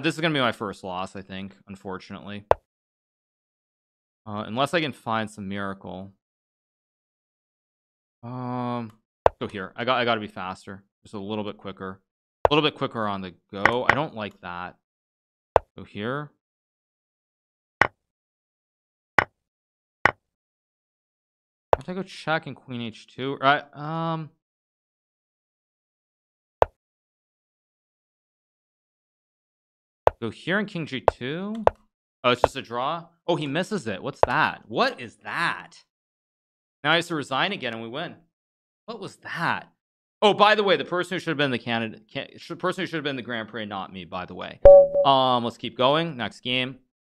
This is going to be my first loss, I think, unfortunately. Unless I can find some miracle. Go here. I got to be faster. Just a little bit quicker. A little bit quicker on the go. I don't like that. Go here. I have to go check in Queen H2. Right. Go here in King G2. Oh, it's just a draw. Oh, he misses it. What's that? What is that? Now he has to resign again and we win. What was that? Oh, by the way, the person who should have been the candidate, the person who should have been the Grand Prix, not me, by the way. Let's keep going. Next game.